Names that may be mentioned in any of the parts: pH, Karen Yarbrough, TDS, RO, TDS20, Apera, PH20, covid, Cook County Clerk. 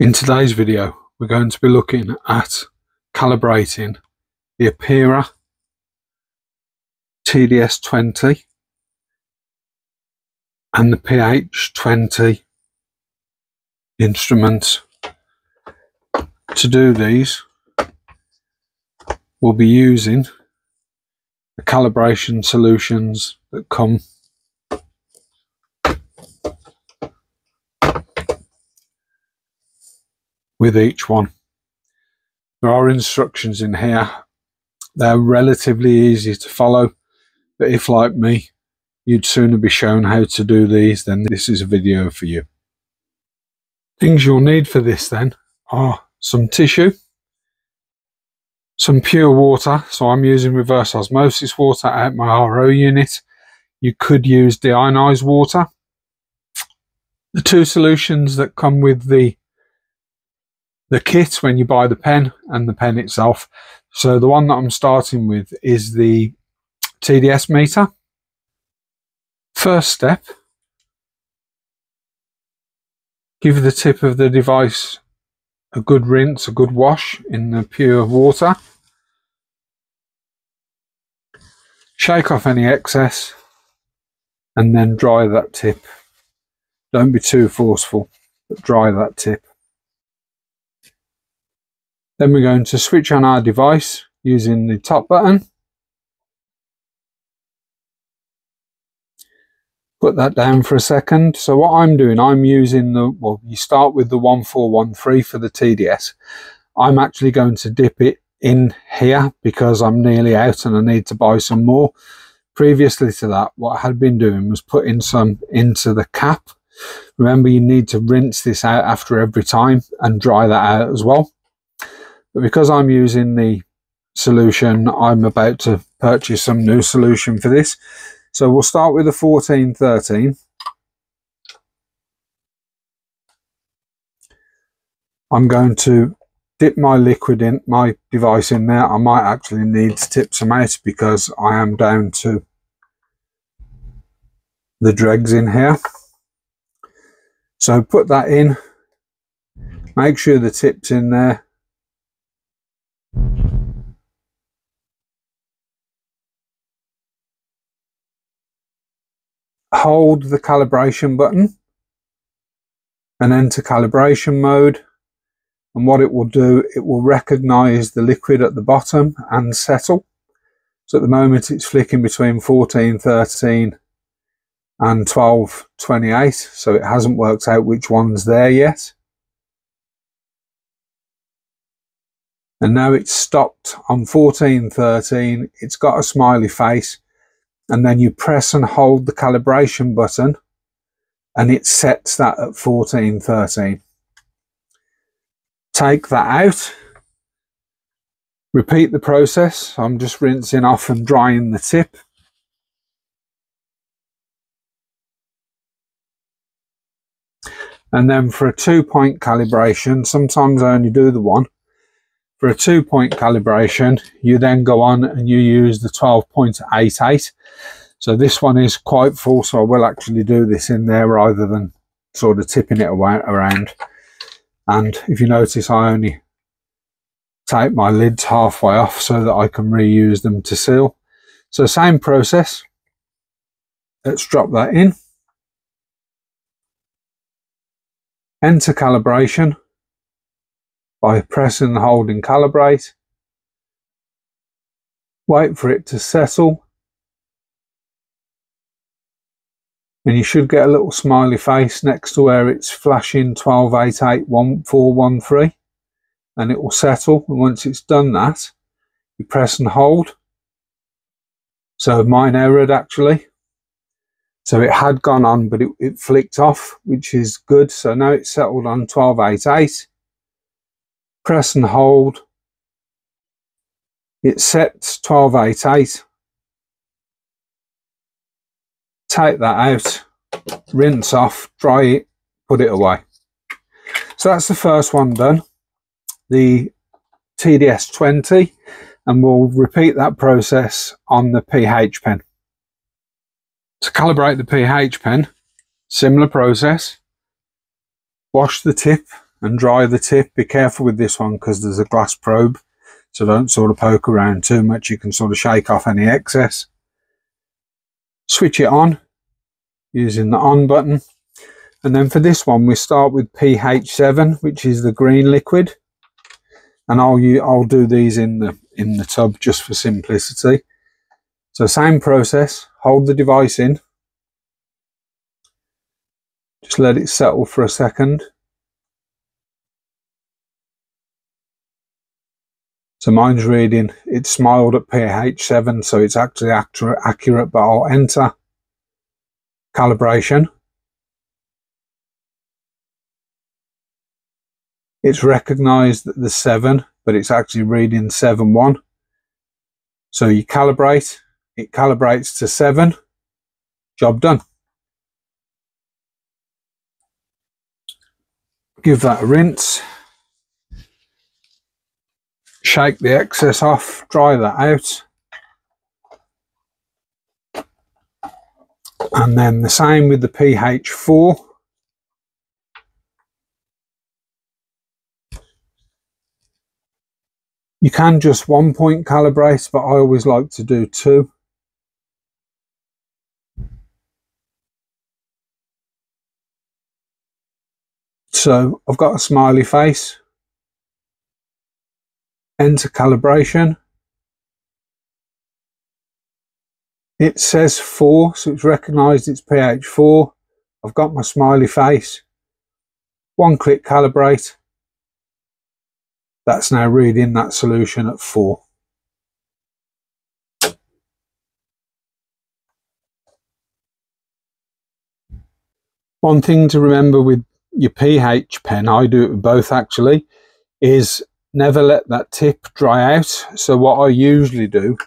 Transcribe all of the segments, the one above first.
In today's video, we're going to be looking at calibrating the Apera TDS20 and the PH20 instruments. To do these, we'll be using the calibration solutions that come with each one. There are instructions in here. They're relatively easy to follow, but if, like me, you'd sooner be shown how to do these, then this is a video for you. Things you'll need for this then are some tissue, some pure water. So I'm using reverse osmosis water at my RO unit. You could use deionized water. The two solutions that come with the kit when you buy the pen and the pen itself. So the one that I'm starting with is the TDS meter. First step, give the tip of the device a good rinse, a good wash in the pure water. Shake off any excess and then dry that tip. Don't be too forceful, but dry that tip. Then we're going to switch on our device using the top button. Put that down for a second. So what I'm doing, I'm using you start with the 1413 for the TDS. I'm actually going to dip it in here because I'm nearly out and I need to buy some more. Previously to that, what I had been doing was putting some into the cap. Remember, you need to rinse this out after every time and dry that out as well. But because I'm using the solution, I'm about to purchase some new solution for this. So we'll start with the 1413. I'm going to dip my liquid in, my device in there. I might actually need to tip some out because I am down to the dregs in here. So put that in, make sure the tip's in there. Hold the calibration button and enter calibration mode, and what it will do, it will recognize the liquid at the bottom and settle. So at the moment it's flicking between 1413 and 1228, so it hasn't worked out which one's there yet. And now it's stopped on 1413, it's got a smiley face, and then you press and hold the calibration button and it sets that at 1413. Take that out, repeat the process. I'm just rinsing off and drying the tip. And then for a 2-point calibration, sometimes I only do the one. For a 2-point calibration, you then go on and you use the 12.88. So this one is quite full, so I will actually do this in there rather than sort of tipping it around. And if you notice, I only take my lids halfway off so that I can reuse them to seal. So same process. Let's drop that in. Enter calibration by pressing and holding calibrate. Wait for it to settle. And you should get a little smiley face next to where it's flashing 12881413, and it will settle. And once it's done that, you press and hold. So mine errored actually. So it had gone on, but it flicked off, which is good. So now it's settled on 1288. Press and hold, it sets 1288. Take that out, rinse off, dry it, put it away. So that's the first one done, the TDS20, and we'll repeat that process on the pH pen. To calibrate the pH pen, similar process, wash the tip and dry the tip. Be careful with this one because there's a glass probe, so don't sort of poke around too much. You can sort of shake off any excess. Switch it on using the on button, and then for this one we start with pH 7, which is the green liquid, and I'll do these in the tub just for simplicity. So same process, hold the device in, just let it settle for a second. So mine's reading, it smiled at pH 7, so it's actually accurate, but I'll enter calibration. It's recognized that there's 7, but it's actually reading 7.1. So you calibrate, it calibrates to 7, job done. Give that a rinse. Shake the excess off, dry that out, and then the same with the pH 4. You can just 1 point calibrate, but I always like to do 2. So I've got a smiley face. Enter calibration. It says 4, so it's recognised it's pH 4. I've got my smiley face. 1 click calibrate. That's now reading that solution at 4. One thing to remember with your pH pen, I do it with both actually, is never let that tip dry out. So what I usually do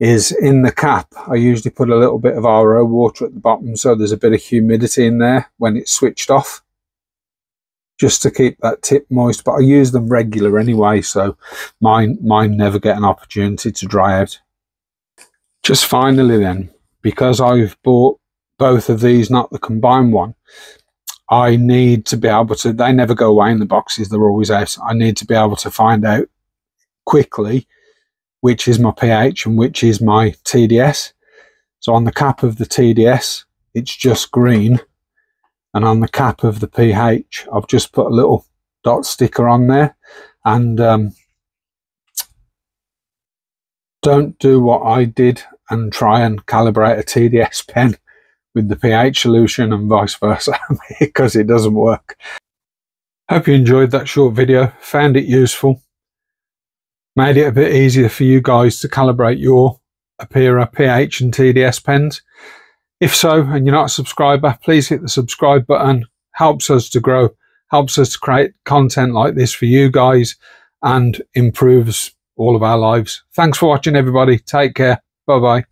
is in the cap, I usually put a little bit of RO water at the bottom, so there's a bit of humidity in there when it's switched off, just to keep that tip moist. But I use them regular anyway, so mine never get an opportunity to dry out. Just finally then, because I've bought both of these, not the combined one, I need to be able to, they never go away in the boxes, they're always out. I need to be able to find out quickly which is my pH and which is my TDS. So on the cap of the TDS, it's just green, and on the cap of the pH, I've just put a little dot sticker on there. And don't do what I did and try and calibrate a TDS pen with the pH solution and vice versa, because it doesn't work. Hope you enjoyed that short video, found it useful, made it a bit easier for you guys to calibrate your Apera pH and TDS pens. If so, and you're not a subscriber, please hit the subscribe button. Helps us to grow, helps us to create content like this for you guys, and improves all of our lives. Thanks for watching, everybody. Take care. Bye-bye.